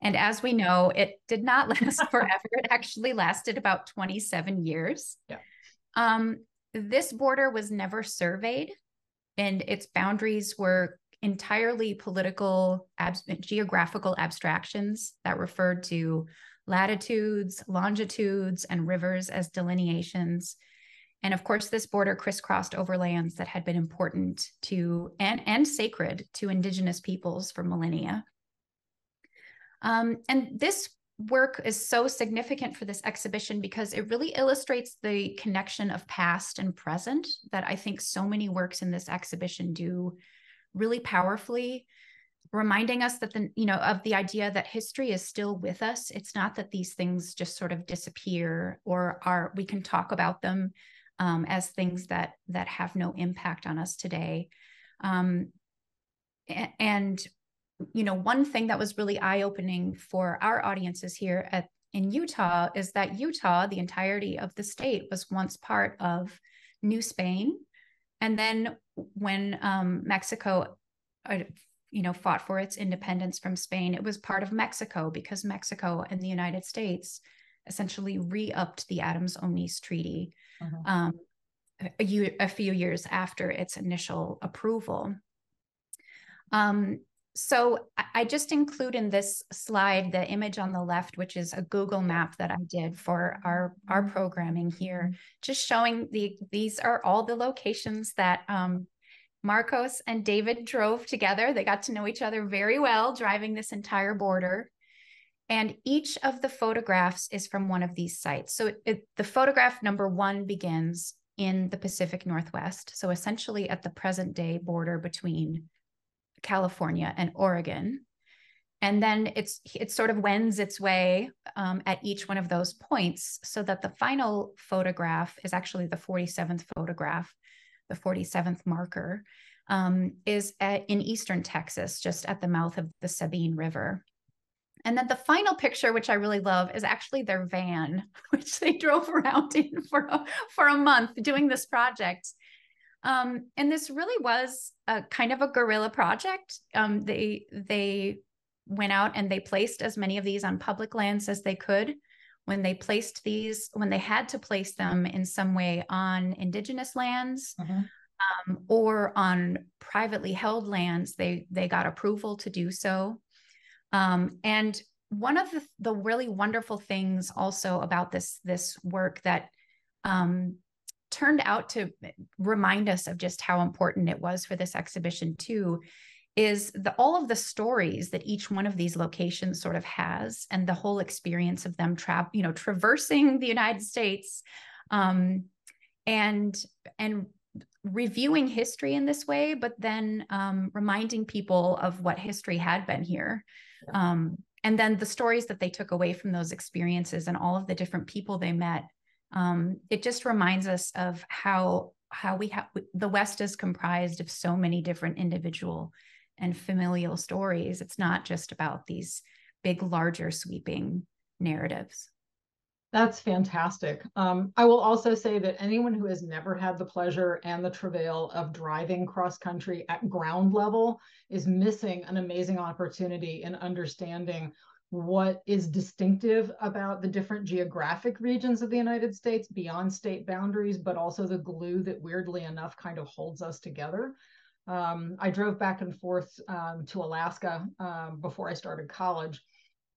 And as we know, it did not last forever. It actually lasted about twenty-seven years. Yeah. Um, this border was never surveyed, and its boundaries were entirely political, ab- geographical abstractions that referred to latitudes, longitudes, and rivers as delineations. And of course, this border crisscrossed over lands that had been important to and, and sacred to indigenous peoples for millennia. Um, and this work is so significant for this exhibition because it really illustrates the connection of past and present that I think so many works in this exhibition do really powerfully. reminding us that the, you know, of the idea that history is still with us. It's not that these things just sort of disappear or are, we can talk about them um, as things that, that have no impact on us today. Um, and, you know, one thing that was really eye-opening for our audiences here at in Utah is that Utah, the entirety of the state, was once part of New Spain. And then when um, Mexico, uh, you know, fought for its independence from Spain, it was part of Mexico, because Mexico and the United States essentially re-upped the Adams-Onis Treaty mm-hmm. um, a, a few years after its initial approval. Um, So I just include in this slide the image on the left, which is a Google map that I did for our, our programming here, just showing the these are all the locations that um, Marcos and David drove together. They got to know each other very well driving this entire border. And each of the photographs is from one of these sites. So it, it, the photograph number one begins in the Pacific Northwest, so essentially at the present day border between California and Oregon. And then it's it sort of wends its way um, at each one of those points, so that the final photograph is actually the forty-seventh photograph, the forty-seventh marker, um, is at, in eastern Texas, just at the mouth of the Sabine River. And then the final picture, which I really love, is actually their van, which they drove around in for a, for a month doing this project. Um, and this really was a kind of a guerrilla project. Um, they they went out and they placed as many of these on public lands as they could. When they placed these, when they had to place them in some way on indigenous lands mm-hmm. um, or on privately held lands, they they got approval to do so. Um, and one of the, the really wonderful things also about this this work that um, turned out to remind us of just how important it was for this exhibition too, is the, all of the stories that each one of these locations sort of has, and the whole experience of them tra- you know, traversing the United States um, and, and reviewing history in this way, but then um, reminding people of what history had been here. Um, and then the stories that they took away from those experiences and all of the different people they met. Um, it just reminds us of how how we have the West is comprised of so many different individual and familial stories. It's not just about these big, larger, sweeping narratives. That's fantastic. Um, I will also say that anyone who has never had the pleasure and the travail of driving cross-country at ground level is missing an amazing opportunity in understanding what is distinctive about the different geographic regions of the United States beyond state boundaries, but also the glue that weirdly enough kind of holds us together. Um, I drove back and forth um, to Alaska um, before I started college.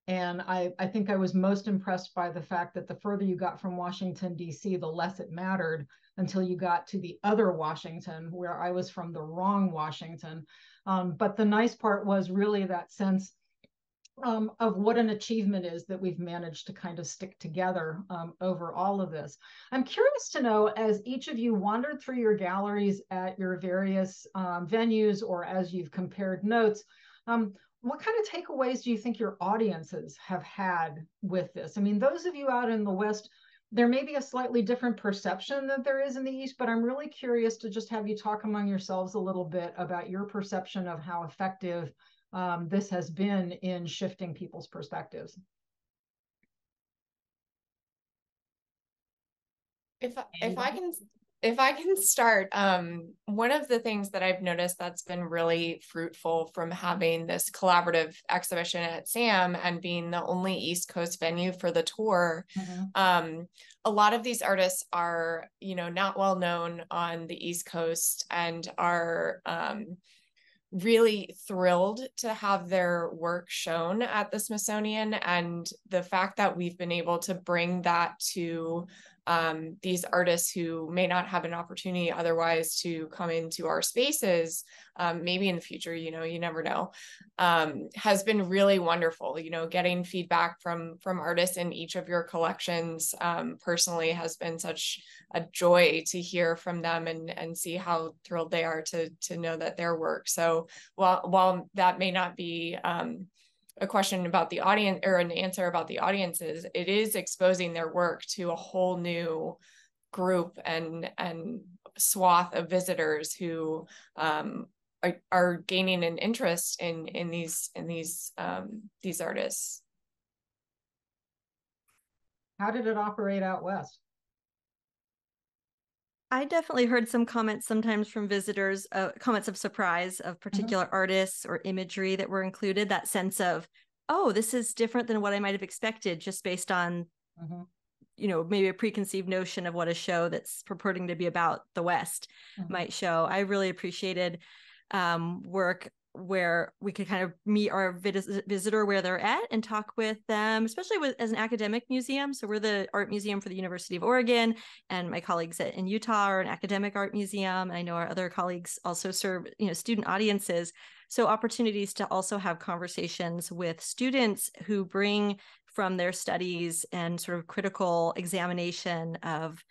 And I, I think I was most impressed by the fact that the further you got from Washington, D C, the less it mattered, until you got to the other Washington, where I was from the wrong Washington. Um, but the nice part was really that sense Um, of what an achievement is that we've managed to kind of stick together um, over all of this. I'm curious to know, as each of you wandered through your galleries at your various um, venues, or as you've compared notes, um, what kind of takeaways do you think your audiences have had with this? I mean, those of you out in the West, there may be a slightly different perception that there is in the East, but I'm really curious to just have you talk among yourselves a little bit about your perception of how effective Um, this has been in shifting people's perspectives. If if I can if I can start, um, one of the things that I've noticed that's been really fruitful from having this collaborative exhibition at SAM and being the only East Coast venue for the tour, mm-hmm. um, a lot of these artists are, you know, not well known on the East Coast, and are um, really thrilled to have their work shown at the Smithsonian. And the fact that we've been able to bring that to um, these artists who may not have an opportunity otherwise to come into our spaces, um, maybe in the future, you know, you never know, um, has been really wonderful. You know, getting feedback from, from artists in each of your collections um, personally has been such a joy to hear from them and, and see how thrilled they are to, to know that their work. So while, while that may not be um, a question about the audience or an answer about the audiences, it is exposing their work to a whole new group and, and swath of visitors who um, are, are gaining an interest in, in these, in these, um, these artists. How did it operate out West? I definitely heard some comments sometimes from visitors, uh, comments of surprise of particular mm-hmm. artists or imagery that were included, that sense of, oh, this is different than what I might have expected just based on, mm-hmm. you know, maybe a preconceived notion of what a show that's purporting to be about the West mm-hmm. might show. I really appreciated um, work where we could kind of meet our vis visitor where they're at and talk with them, especially with, as an academic museum. So we're the art museum for the University of Oregon, and my colleagues at, in Utah are an academic art museum. And I know our other colleagues also serve, you know, student audiences. So opportunities to also have conversations with students who bring from their studies and sort of critical examination of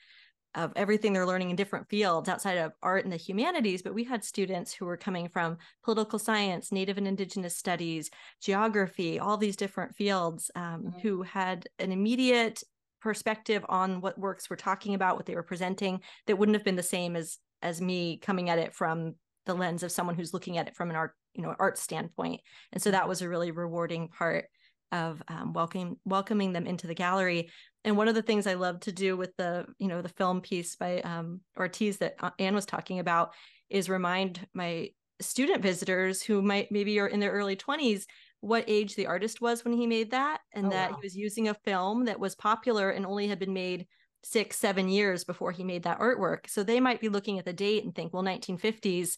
of everything they're learning in different fields outside of art and the humanities. But we had students who were coming from political science, Native and Indigenous studies, geography, all these different fields um, mm-hmm. who had an immediate perspective on what works we're talking about, what they were presenting, that wouldn't have been the same as, as me coming at it from the lens of someone who's looking at it from an art, you know, art standpoint. And so that was a really rewarding part of um, welcoming welcoming them into the gallery. And one of the things I love to do with the, you know, the film piece by um, Ortiz that Anne was talking about is remind my student visitors who might maybe are in their early twenties what age the artist was when he made that, and oh, that wow. he was using a film that was popular and only had been made six, seven years before he made that artwork. So they might be looking at the date and think, well, nineteen fifties,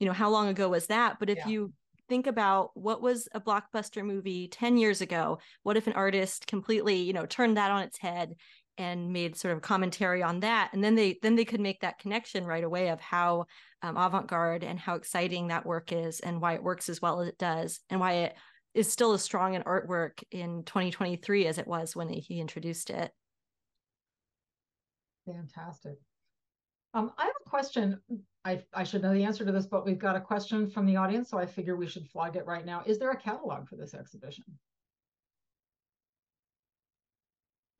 you know, how long ago was that? But if yeah. you think about what was a blockbuster movie ten years ago, what if an artist completely, you know, turned that on its head and made sort of commentary on that, and then they then they could make that connection right away of how um, avant-garde and how exciting that work is, and why it works as well as it does, and why it is still as strong an artwork in twenty twenty-three as it was when he introduced it. Fantastic. Um, I have a question. I, I should know the answer to this, but we've got a question from the audience, so I figure we should flag it right now. Is there a catalog for this exhibition?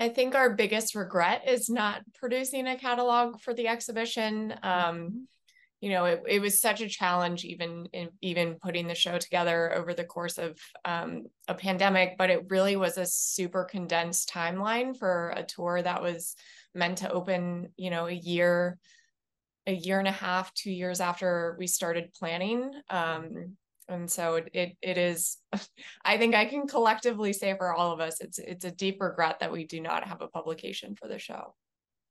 I think our biggest regret is not producing a catalog for the exhibition. Um, you know, it, it was such a challenge, even in, even putting the show together over the course of um, a pandemic, but it really was a super condensed timeline for a tour that was meant to open, you know, a year a year and a half, two years after we started planning. Um, and so it, it, it is, I think I can collectively say for all of us, it's, it's a deep regret that we do not have a publication for the show.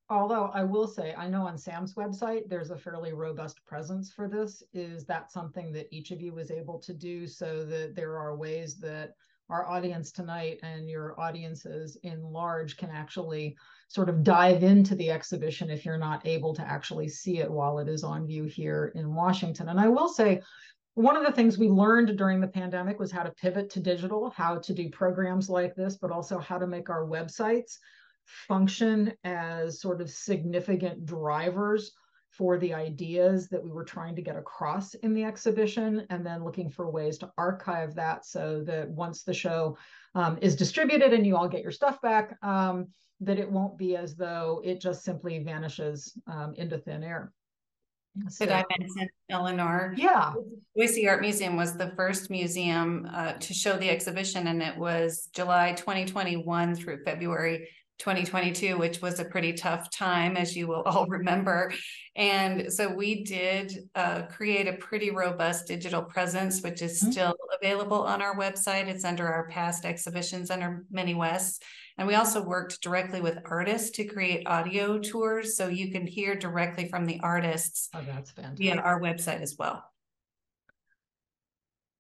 Although I will say, I know on Sam's website, there's a fairly robust presence for this. Is that something that each of you was able to do so that there are ways that our audience tonight and your audiences in large can actually sort of dive into the exhibition if you're not able to actually see it while it is on view here in Washington? And I will say, one of the things we learned during the pandemic was how to pivot to digital, how to do programs like this, but also how to make our websites function as sort of significant drivers for the ideas that we were trying to get across in the exhibition, and then looking for ways to archive that so that once the show um, is distributed and you all get your stuff back, um, that it won't be as though it just simply vanishes um, into thin air. So, did I mention, Eleanor? Yeah. Boise Art Museum was the first museum uh, to show the exhibition, and it was July twenty twenty-one through February twenty twenty-two, which was a pretty tough time, as you will all remember. And so we did uh, create a pretty robust digital presence, which is still available on our website. It's under our past exhibitions under Many Wests. And we also worked directly with artists to create audio tours, so you can hear directly from the artists oh, that's fantastic. via our website as well.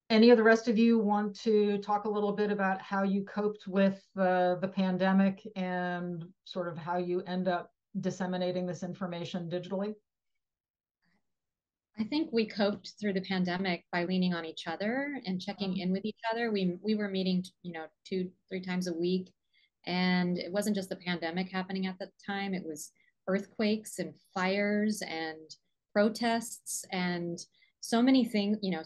Any of the rest of you want to talk a little bit about how you coped with uh, the pandemic and sort of how you end up disseminating this information digitally? I think we coped through the pandemic by leaning on each other and checking in with each other. We, we were meeting, you know, two, three times a week. And it wasn't just the pandemic happening at the time. It was earthquakes and fires and protests and so many things, you know,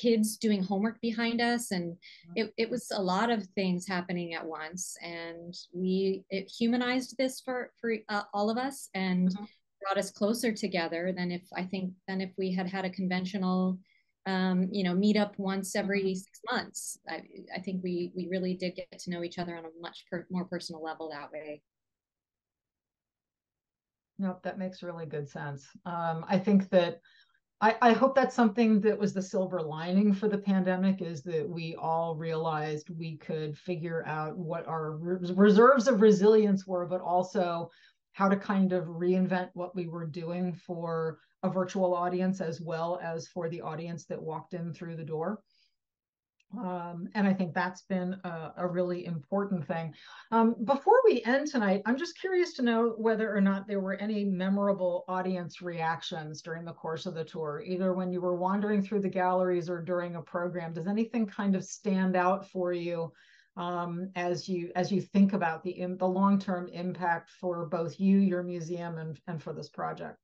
kids doing homework behind us. And it, it was a lot of things happening at once. And we, it humanized this for, for uh, all of us. And mm-hmm. brought us closer together than if I think than if we had had a conventional, um, you know, meetup once every six months. I, I think we we really did get to know each other on a much per, more personal level that way. Nope, that makes really good sense. Um, I think that I, I hope that's something that was the silver lining for the pandemic, is that we all realized we could figure out what our re- reserves of resilience were, but also how to kind of reinvent what we were doing for a virtual audience as well as for the audience that walked in through the door. Um, and I think that's been a, a really important thing. Um, before we end tonight, I'm just curious to know whether or not there were any memorable audience reactions during the course of the tour, either when you were wandering through the galleries or during a program. Does anything kind of stand out for you Um, as you as you think about the the long-term impact for both you, your museum, and and for this project?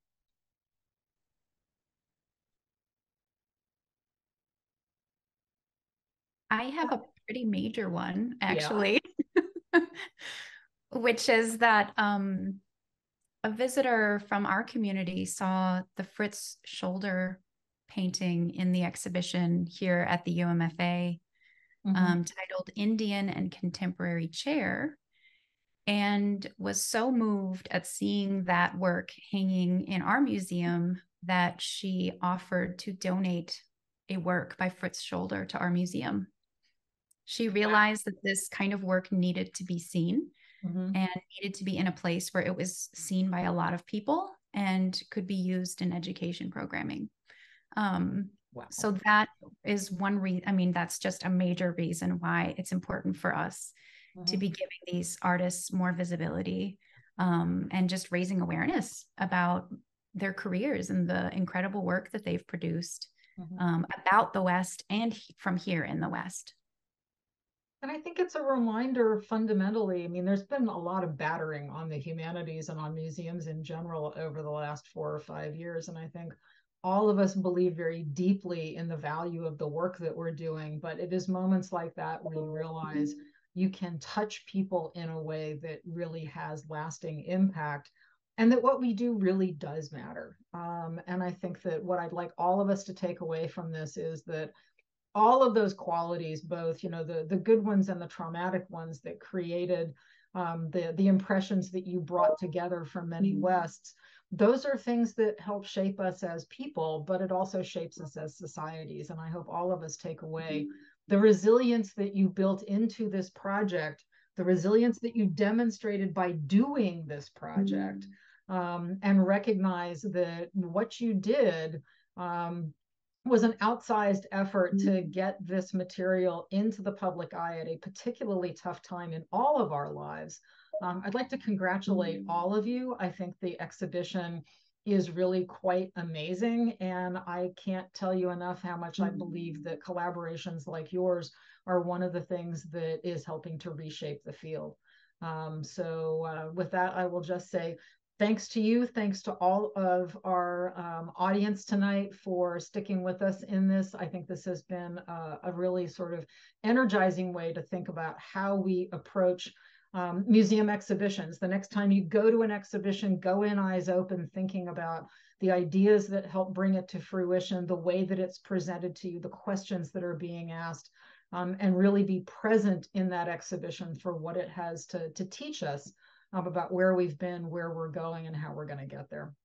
I have a pretty major one, actually, yeah. which is that um, a visitor from our community saw the Fritz Scholder painting in the exhibition here at the U M F A. Mm-hmm. Um, titled Indian and Contemporary Chair, and was so moved at seeing that work hanging in our museum that she offered to donate a work by Fritz Scholder to our museum. She realized that this kind of work needed to be seen, mm-hmm. and needed to be in a place where it was seen by a lot of people and could be used in education programming. Um, Wow. So that is one reason. I mean, that's just a major reason why it's important for us mm-hmm. to be giving these artists more visibility, um, and just raising awareness about their careers and the incredible work that they've produced mm-hmm. um, about the West and he- from here in the West. And I think it's a reminder fundamentally, I mean, there's been a lot of battering on the humanities and on museums in general over the last four or five years. And I think all of us believe very deeply in the value of the work that we're doing, but it is moments like that where you realize you can touch people in a way that really has lasting impact, and that what we do really does matter. Um, and I think that what I'd like all of us to take away from this is that all of those qualities, both, you know, the, the good ones and the traumatic ones that created um, the, the impressions that you brought together from Many Wests, those are things that help shape us as people, but it also shapes us as societies. And I hope all of us take away the resilience that you built into this project, the resilience that you demonstrated by doing this project, um, and recognize that what you did um, was an outsized effort mm-hmm. to get this material into the public eye at a particularly tough time in all of our lives. Um, I'd like to congratulate all of you. I think the exhibition is really quite amazing, and I can't tell you enough how much I believe that collaborations like yours are one of the things that is helping to reshape the field. Um, so uh, with that, I will just say thanks to you. Thanks to all of our um, audience tonight for sticking with us in this. I think this has been a, a really sort of energizing way to think about how we approach Um, museum exhibitions. The next time you go to an exhibition, go in eyes open, thinking about the ideas that help bring it to fruition, the way that it's presented to you, the questions that are being asked, um, and really be present in that exhibition for what it has to, to teach us um, about where we've been, where we're going, and how we're going to get there.